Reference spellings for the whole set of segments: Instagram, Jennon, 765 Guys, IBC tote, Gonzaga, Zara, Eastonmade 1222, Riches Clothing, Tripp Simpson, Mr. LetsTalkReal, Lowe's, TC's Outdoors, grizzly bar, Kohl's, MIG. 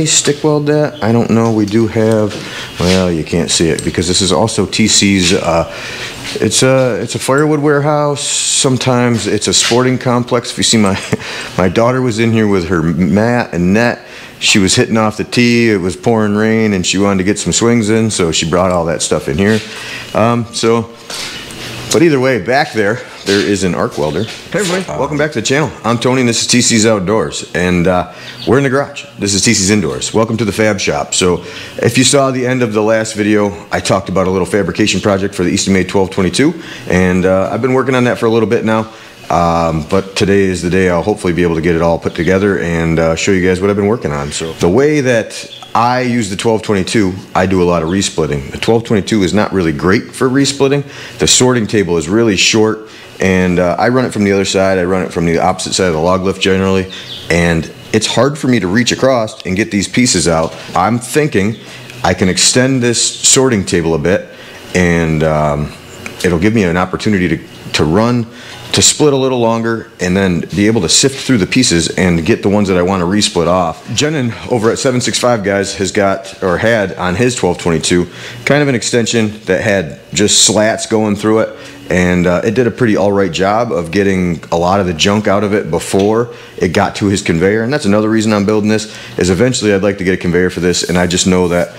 may stick weld that. I don't know. We do have, well, you can't see it because this is also TC's. It's a firewood warehouse. Sometimes it's a sporting complex. If you see, my daughter was in here with her mat and net. She was hitting off the tee. It was pouring rain, and she wanted to get some swings in, so she brought all that stuff in here. But either way, back there is an arc welder. Hey everybody, welcome back to the channel. I'm Tony and this is TC's Outdoors, and we're in the garage. This is TC's Indoors. Welcome to the fab shop. So if you saw the end of the last video, I talked about a little fabrication project for the Eastonmade 1222, and I've been working on that for a little bit now. But today is the day I'll hopefully be able to get it all put together and show you guys what I've been working on. So the way that I use the 1222, I do a lot of resplitting. The 1222 is not really great for resplitting. The sorting table is really short, and I run it from the other side. I run it from the opposite side of the log lift generally, and it's hard for me to reach across and get these pieces out. I'm thinking I can extend this sorting table a bit, and it'll give me an opportunity to split a little longer and then be able to sift through the pieces and get the ones that I want to resplit off. Jennon over at 765 Guys has got, or had on his 1222, kind of an extension that had just slats going through it, and it did a pretty all right job of getting a lot of the junk out of it before it got to his conveyor. And that's another reason I'm building this, is eventually I'd like to get a conveyor for this, and I just know that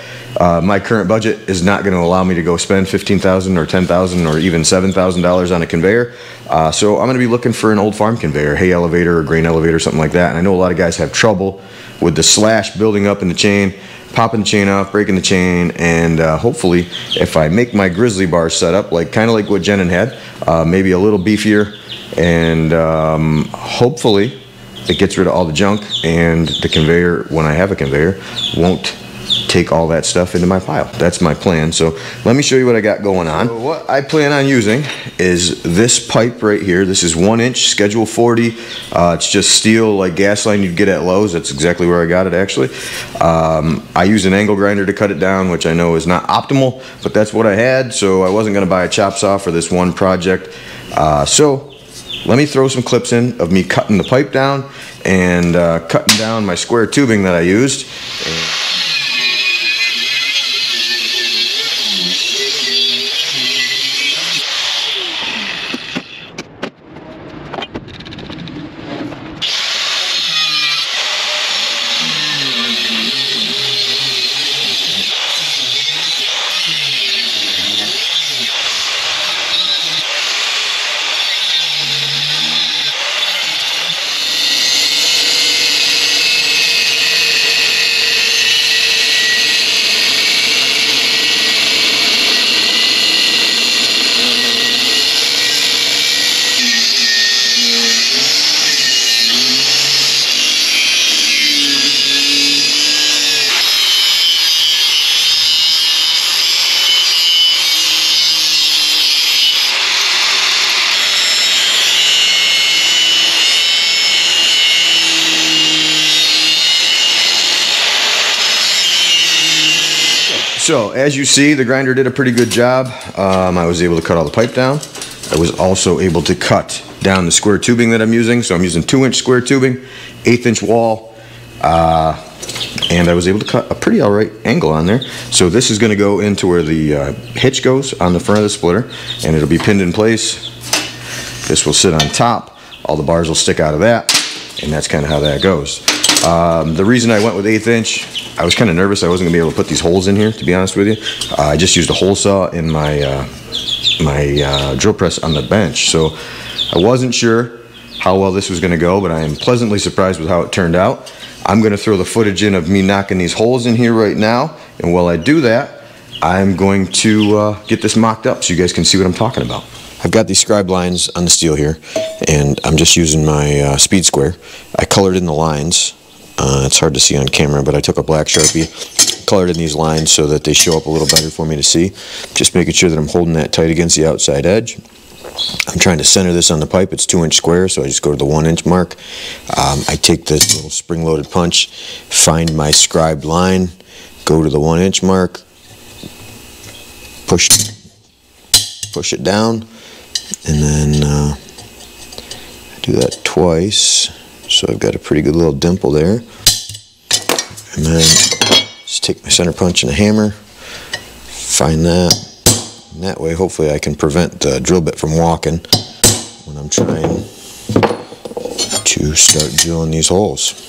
my current budget is not going to allow me to go spend $15,000 or $10,000 or even $7,000 on a conveyor. So I'm going to be looking for an old farm conveyor, hay elevator or grain elevator, something like that. And I know a lot of guys have trouble with the slash building up in the chain, popping the chain off, breaking the chain, and hopefully if I make my grizzly bar set up, like kind of like what Jennon had, maybe a little beefier, and hopefully it gets rid of all the junk, and the conveyor, when I have a conveyor, won't take all that stuff into my pile. That's my plan. So let me show you what I got going on. So what I plan on using is this pipe right here. This is 1 inch schedule 40. It's just steel, like gas line you'd get at Lowe's. That's exactly where I got it, actually. I use an angle grinder to cut it down, which I know is not optimal, but that's what I had. So I wasn't going to buy a chop saw for this one project. So let me throw some clips in of me cutting the pipe down and cutting down my square tubing that I used. So as you see, the grinder did a pretty good job. I was able to cut all the pipe down. I was also able to cut down the square tubing that I'm using. So I'm using 2 inch square tubing, 1/8 inch wall, and I was able to cut a pretty all right angle on there. So this is gonna go into where the hitch goes on the front of the splitter, and it'll be pinned in place. This will sit on top. All the bars will stick out of that, and that's kind of how that goes. The reason I went with 1/8 inch, I was kind of nervous I wasn't gonna be able to put these holes in here, to be honest with you. I just used a hole saw in my my drill press on the bench, so I wasn't sure how well this was gonna go, but I am pleasantly surprised with how it turned out. I'm gonna throw the footage in of me knocking these holes in here right now, and while I do that, I'm going to get this mocked up so you guys can see what I'm talking about. I've got these scribe lines on the steel here, and I'm just using my speed square. I colored in the lines. It's hard to see on camera, but I took a black Sharpie, colored in these lines so that they show up a little better for me to see. Just making sure that I'm holding that tight against the outside edge. I'm trying to center this on the pipe. It's 2 inch square, so I just go to the 1 inch mark. I take this little spring-loaded punch, find my scribed line, go to the 1 inch mark, push it down, and then I do that twice. So I've got a pretty good little dimple there. And then just take my center punch and a hammer, find that. And that way, hopefully, I can prevent the drill bit from walking when I'm trying to start drilling these holes.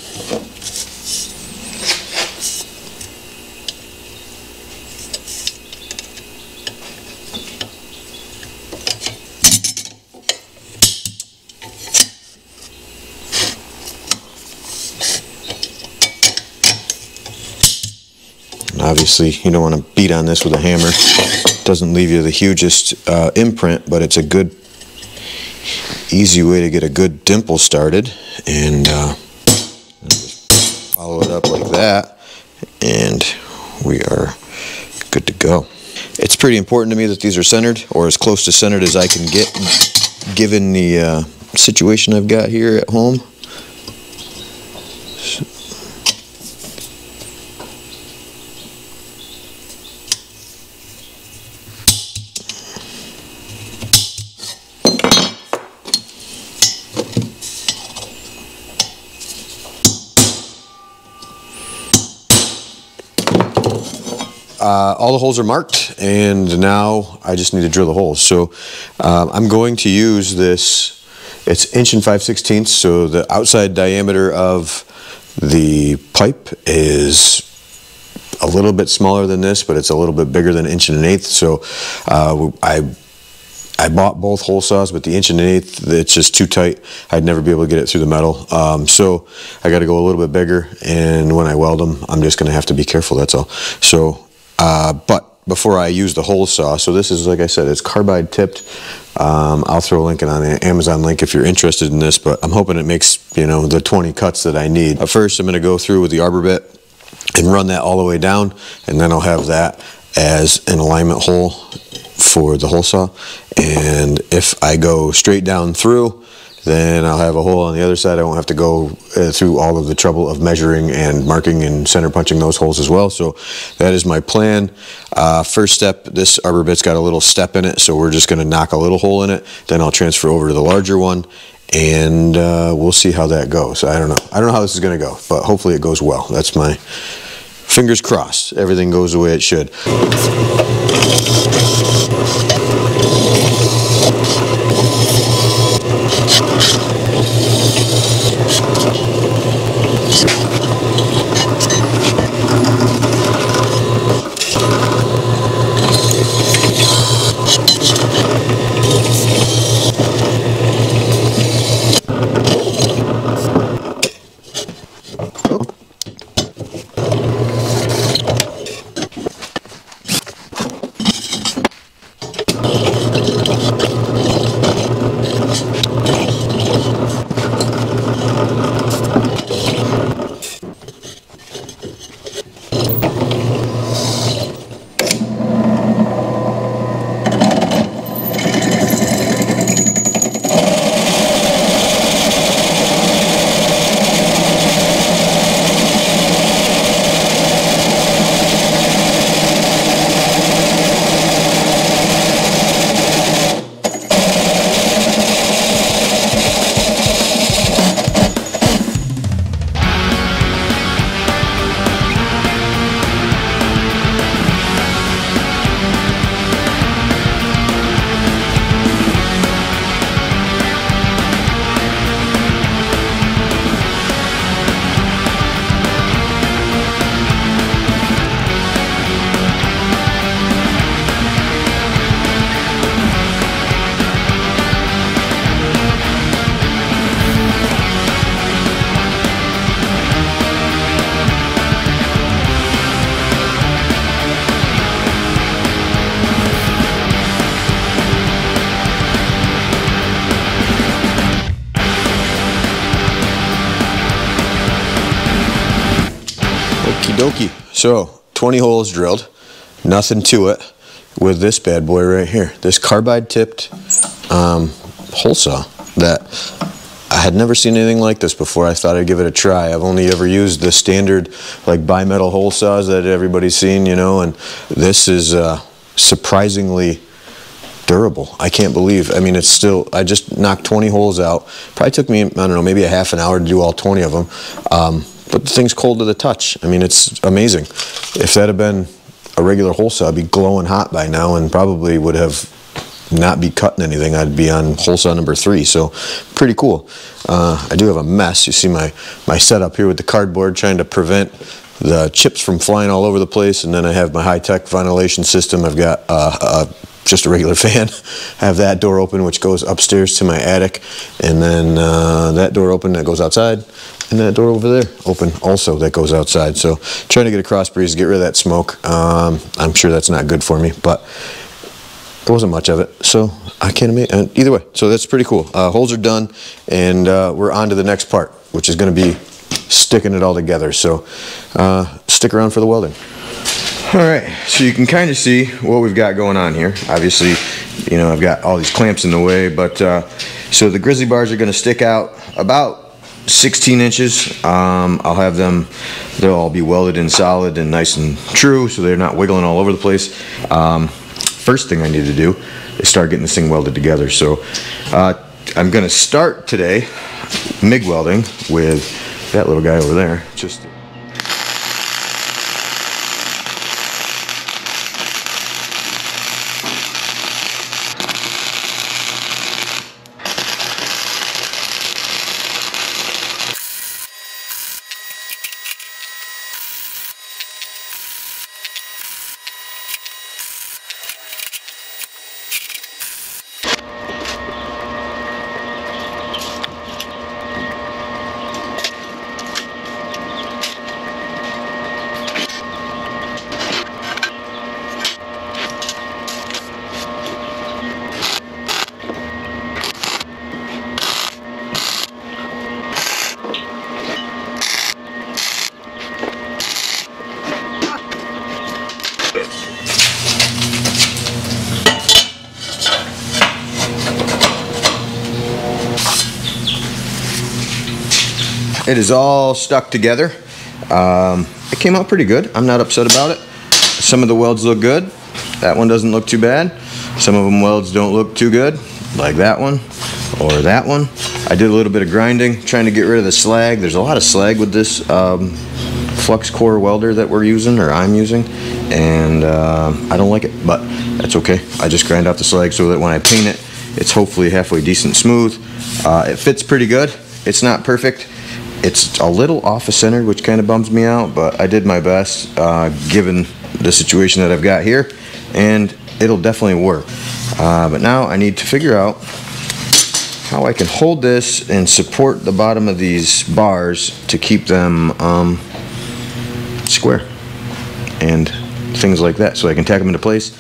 Obviously, you don't want to beat on this with a hammer. It doesn't leave you the hugest imprint, but it's a good, easy way to get a good dimple started. And just follow it up like that, and we are good to go. It's pretty important to me that these are centered, or as close to centered as I can get, given the situation I've got here at home. All the holes are marked, and now I just need to drill the holes. So I'm going to use this, it's 1 5/16", so the outside diameter of the pipe is a little bit smaller than this, but it's a little bit bigger than 1 1/8". So I bought both hole saws, but the 1 1/8", it's just too tight. I'd never be able to get it through the metal. So I gotta go a little bit bigger, and when I weld them, I'm just gonna have to be careful, that's all. So. But before I use the hole saw, so this is, like I said, it's carbide tipped. I'll throw a link on the Amazon link if you're interested in this, but I'm hoping it makes, you know, the 20 cuts that I need. First, I'm going to go through with the arbor bit and run that all the way down, and then I'll have that as an alignment hole for the hole saw. And if I go straight down through, then I'll have a hole on the other side. I won't have to go through all of the trouble of measuring and marking and center punching those holes as well. So that is my plan. First step, this arbor bit's got a little step in it, so we're just gonna knock a little hole in it. Then I'll transfer over to the larger one, and we'll see how that goes. I don't know how this is gonna go, but hopefully it goes well. That's my fingers crossed. Everything goes the way it should. Okie dokie. So 20 holes drilled, nothing to it with this bad boy right here. This carbide tipped hole saw that I had never seen anything like this before. I thought I'd give it a try. I've only ever used the standard like bimetal hole saws that everybody's seen, you know, and this is surprisingly durable. I can't believe, I mean, it's still, I just knocked 20 holes out. Probably took me, I don't know, maybe a half an hour to do all 20 of them. but the thing's cold to the touch. I mean, it's amazing. If that had been a regular hole saw, I'd be glowing hot by now and probably would have not be cutting anything. I'd be on hole saw number 3, so pretty cool. I do have a mess. You see my setup here with the cardboard trying to prevent the chips from flying all over the place, and then I have my high-tech ventilation system. I've got just a regular fan. I have that door open, which goes upstairs to my attic, and then that door open that goes outside, and that door over there open also that goes outside. So trying to get a cross breeze, get rid of that smoke. I'm sure that's not good for me, but there wasn't much of it, so I can't imagine. Either way, so that's pretty cool. Holes are done, and we're on to the next part, which is going to be sticking it all together. So stick around for the welding. All right, so you can kind of see what we've got going on here. Obviously, you know, I've got all these clamps in the way, but so the grizzly bars are going to stick out about 16 inches. I'll have them, they'll all be welded in solid and nice and true, so they're not wiggling all over the place. First thing I need to do is start getting this thing welded together. So I'm going to start today MIG welding with that little guy over there. Just it is all stuck together. It came out pretty good. I'm not upset about it. Some of the welds look good. That one doesn't look too bad. Some of them welds don't look too good, like that one or that one. I did a little bit of grinding, trying to get rid of the slag. There's a lot of slag with this flux core welder that we're using, or I'm using, and I don't like it, but that's okay. I just grind out the slag so that when I paint it, it's hopefully halfway decent smooth. It fits pretty good. It's not perfect. It's a little off-centered, which kind of bums me out, but I did my best given the situation that I've got here, and it'll definitely work. But now I need to figure out how I can hold this and support the bottom of these bars to keep them square and things like that, so I can tack them into place.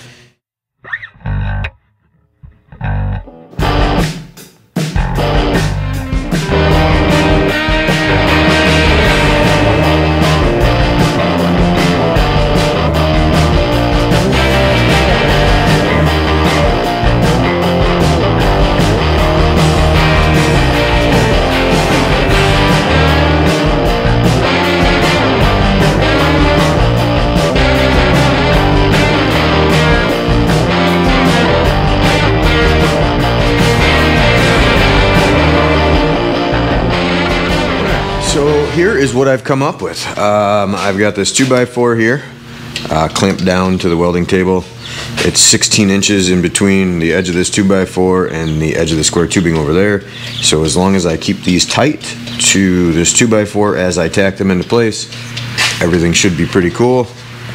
Here is what I've come up with. I've got this 2x4 here, clamped down to the welding table. It's 16 inches in between the edge of this 2x4 and the edge of the square tubing over there. So as long as I keep these tight to this 2x4 as I tack them into place, everything should be pretty cool.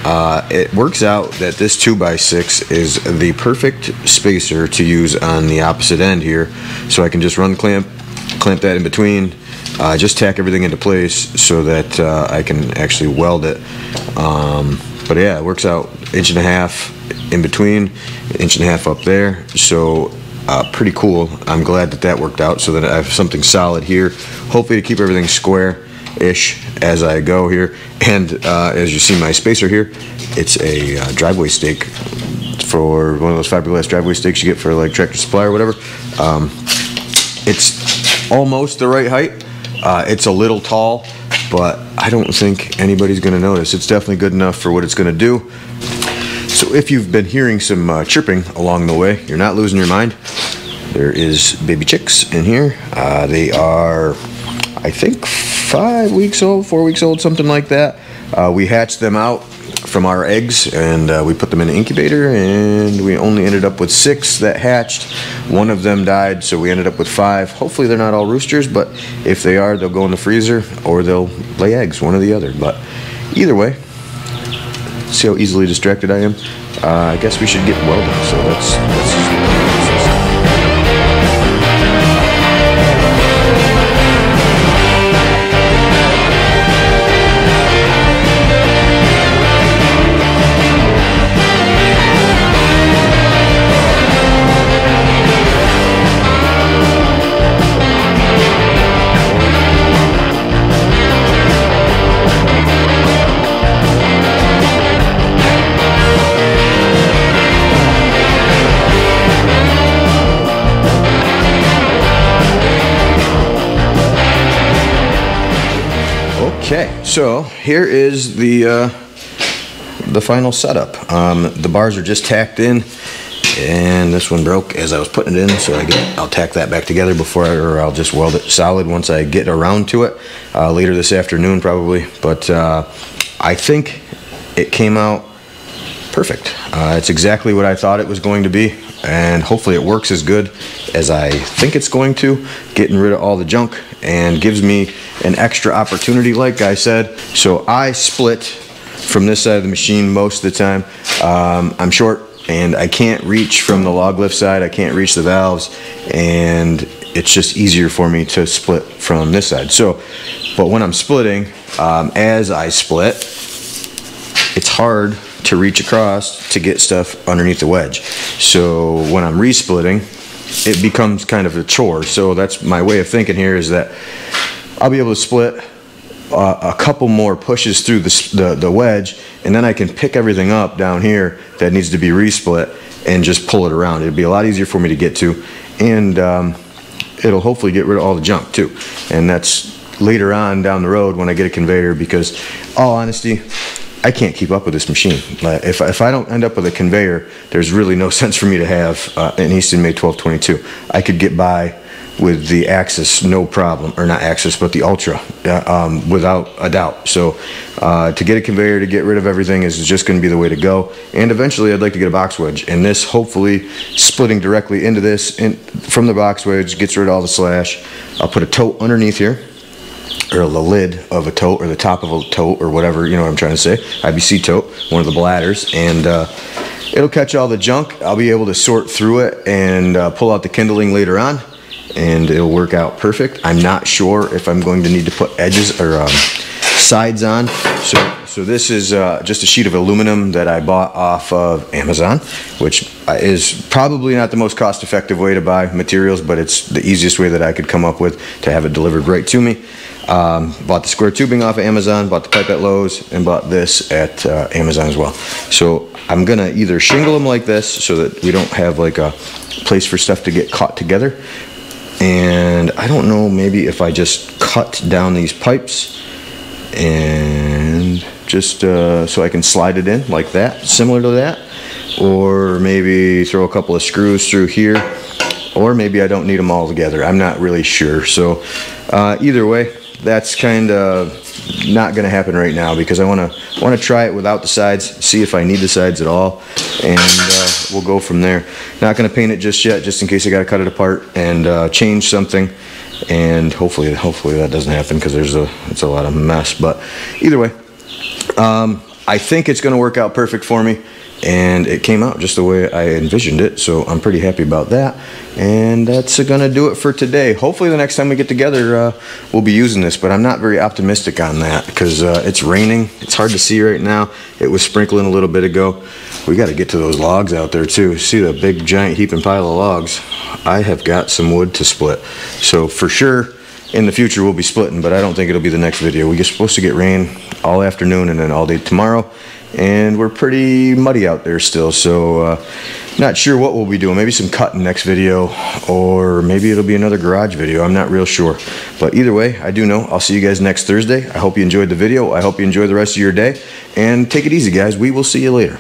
It works out that this 2x6 is the perfect spacer to use on the opposite end here. So I can just run clamp that in between. Just tack everything into place so that I can actually weld it. But yeah, it works out 1.5 inches in between, 1.5 inches up there. So pretty cool. I'm glad that that worked out so that I have something solid here. Hopefully to keep everything square-ish as I go here. And as you see my spacer here, it's a driveway stake, for one of those fiberglass driveway stakes you get for like Tractor Supply or whatever. It's almost the right height. It's a little tall, but I don't think anybody's going to notice. It's definitely good enough for what it's going to do. So if you've been hearing some chirping along the way, you're not losing your mind. There is baby chicks in here. They are, I think, 4 weeks old, something like that. We hatched them out from our eggs, and we put them in an incubator, and we only ended up with 6 that hatched. One of them died, so we ended up with 5. Hopefully they're not all roosters, but if they are, they'll go in the freezer or they'll lay eggs, one or the other. But either way, see how easily distracted I am? I guess we should get welding, so that's okay, so here is the final setup. The bars are just tacked in, and this one broke as I was putting it in, so I'll tack that back together before, or I'll just weld it solid once I get around to it later this afternoon probably. But I think it came out perfect. It's exactly what I thought it was going to be, and hopefully it works as good as I think it's going to, getting rid of all the junk, and gives me an extra opportunity, like I said. So I split from this side of the machine most of the time. I'm short, and I can't reach from the log lift side. I can't reach the valves, and it's just easier for me to split from this side. So, but when I'm splitting, as I split, it's hard to reach across to get stuff underneath the wedge. So when I'm resplitting, it becomes kind of a chore. So that's my way of thinking here, is that I'll be able to split a couple more pushes through the wedge, and then I can pick everything up down here that needs to be resplit and just pull it around. It'd be a lot easier for me to get to, and it'll hopefully get rid of all the junk too. And that's later on down the road when I get a conveyor, because all honesty, I can't keep up with this machine. If I don't end up with a conveyor, there's really no sense for me to have an Eastonmade 1222. I could get by with the Axis, no problem, or not Axis, but the Ultra, without a doubt. So to get a conveyor, to get rid of everything, is just gonna be the way to go. And eventually I'd like to get a box wedge, and this hopefully splitting directly into this and from the box wedge gets rid of all the slash. I'll put a tote underneath here, or the lid of a tote, or the top of a tote, or whatever, you know what I'm trying to say, IBC tote, one of the bladders, and it'll catch all the junk. I'll be able to sort through it and pull out the kindling later on, and it'll work out perfect. I'm not sure if I'm going to need to put edges or sides on, so this is just a sheet of aluminum that I bought off of Amazon, which is probably not the most cost-effective way to buy materials, but it's the easiest way that I could come up with to have it delivered right to me. Bought the square tubing off of Amazon, bought the pipe at Lowe's, and bought this at Amazon as well. So I'm gonna either shingle them like this so that we don't have like a place for stuff to get caught together, and I don't know, maybe if I just cut down these pipes and just so I can slide it in like that, similar to that, or maybe throw a couple of screws through here, or maybe I don't need them all together. I'm not really sure. So either way, that's kind of not going to happen right now, because I want to try it without the sides, see if I need the sides at all, and we'll go from there. Not going to paint it just yet, just in case I got to cut it apart and change something. And hopefully that doesn't happen, because it's a lot of mess. But either way, I think it's going to work out perfect for me, and it came out just the way I envisioned it, so I'm pretty happy about that. And that's going to do it for today. Hopefully the next time we get together, we'll be using this, but I'm not very optimistic on that, because it's raining. It's hard to see right now. It was sprinkling a little bit ago. We got to get to those logs out there too. See the big giant heaping pile of logs? I have got some wood to split, so for sure in the future we'll be splitting, but I don't think it'll be the next video. We're supposed to get rain all afternoon and then all day tomorrow, and we're pretty muddy out there still, so not sure what we'll be doing. Maybe some cutting next video, or maybe it'll be another garage video. I'm not real sure, but either way, I do know I'll see you guys next Thursday. I hope you enjoyed the video. I hope you enjoy the rest of your day, and take it easy, guys. We will see you later.